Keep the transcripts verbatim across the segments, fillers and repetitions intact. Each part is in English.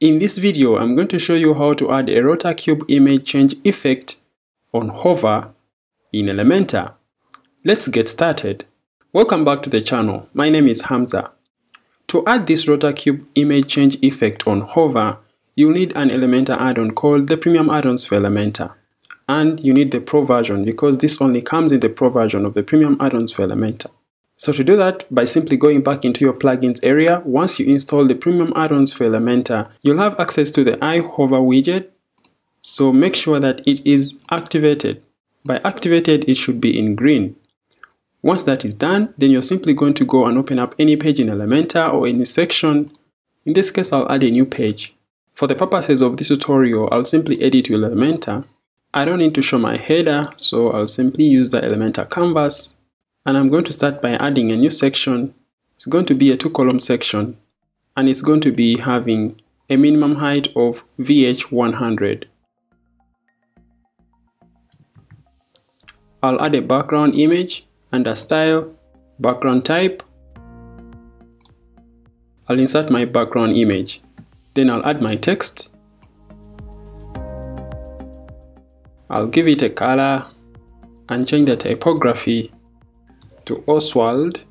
In this video, I'm going to show you how to add a rotor cube image change effect on hover in Elementor. Let's get started. Welcome back to the channel. My name is Hamza. To add this rotor cube image change effect on hover, you need an Elementor add-on called the Premium Add-ons for Elementor. And you need the Pro version because this only comes in the Pro version of the Premium Add-ons for Elementor. So to do that, by simply going back into your plugins area, once you install the Premium Add-ons for Elementor, you'll have access to the iHover widget. So make sure that it is activated. By activated, it should be in green. Once that is done, then you're simply going to go and open up any page in Elementor or any section. In this case, I'll add a new page. For the purposes of this tutorial, I'll simply edit with Elementor. I don't need to show my header, so I'll simply use the Elementor canvas. And I'm going to start by adding a new section. It's going to be a two column section and it's going to be having a minimum height of V H one hundred. I'll add a background image under style, background type. I'll insert my background image. Then I'll add my text. I'll give it a color and change the typography to Oswald,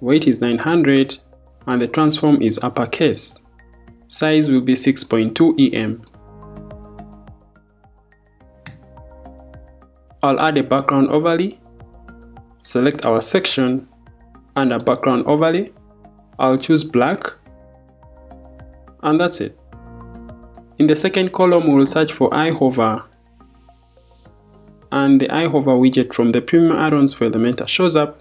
weight is nine hundred and the transform is uppercase, size will be six point two E M. I'll add a background overlay, select our section and a background overlay, I'll choose black and that's it. In the second column we'll search for iHover. And the iHover widget from the Premium Add-ons for Elementor shows up.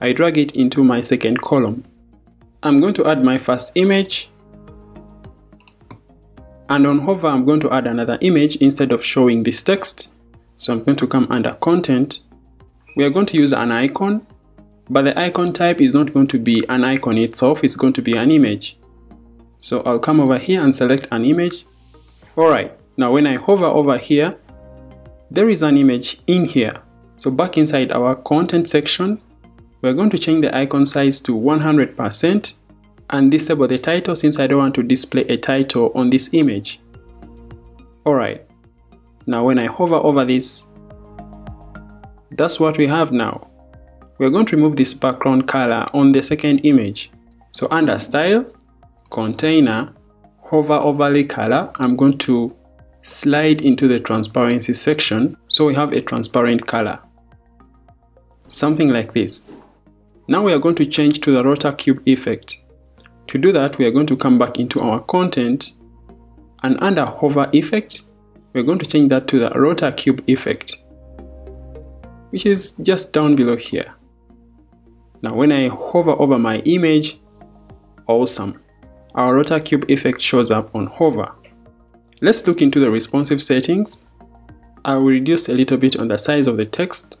I drag it into my second column. I'm going to add my first image. And on hover, I'm going to add another image instead of showing this text. So I'm going to come under content. We are going to use an icon, but the icon type is not going to be an icon itself. It's going to be an image. So I'll come over here and select an image. All right. Now when I hover over here, there is an image in here. So back inside our content section, we're going to change the icon size to one hundred percent and disable the title since I don't want to display a title on this image. Alright, now when I hover over this, that's what we have now. We're going to remove this background color on the second image. So under style, container, hover overlay color, I'm going to slide into the transparency section so we have a transparent color, something like this. Now we are going to change to the rotor cube effect. To do that, we are going to come back into our content and under hover effect, we're going to change that to the rotor cube effect, which is just down below here. Now when I hover over my image, awesome, our rotor cube effect shows up on hover. Let's look into the responsive settings. I will reduce a little bit on the size of the text,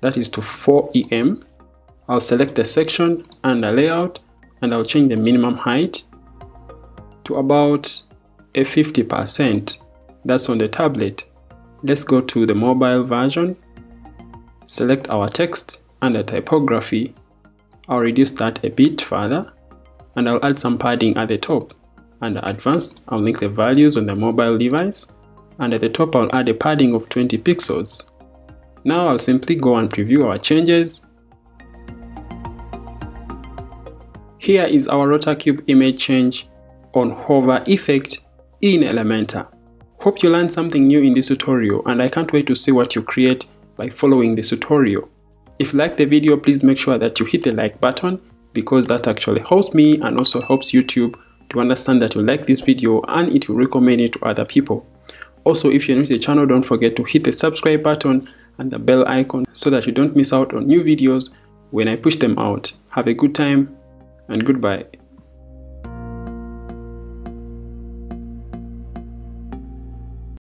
that is to four E M. I'll select the section and the layout and I'll change the minimum height to about a fifty percent. That's on the tablet. Let's go to the mobile version. Select our text and the typography. I'll reduce that a bit further and I'll add some padding at the top. Under advanced, I'll link the values on the mobile device and at the top I'll add a padding of twenty pixels. Now I'll simply go and preview our changes. Here is our rotor cube image change on hover effect in Elementor. Hope you learned something new in this tutorial and I can't wait to see what you create by following this tutorial. If you like the video, please make sure that you hit the like button because that actually helps me and also helps YouTube to understand that you like this video and it will recommend it to other people. Also, if you're new to the channel, don't forget to hit the subscribe button and the bell icon so that you don't miss out on new videos when I push them out. Have a good time and goodbye.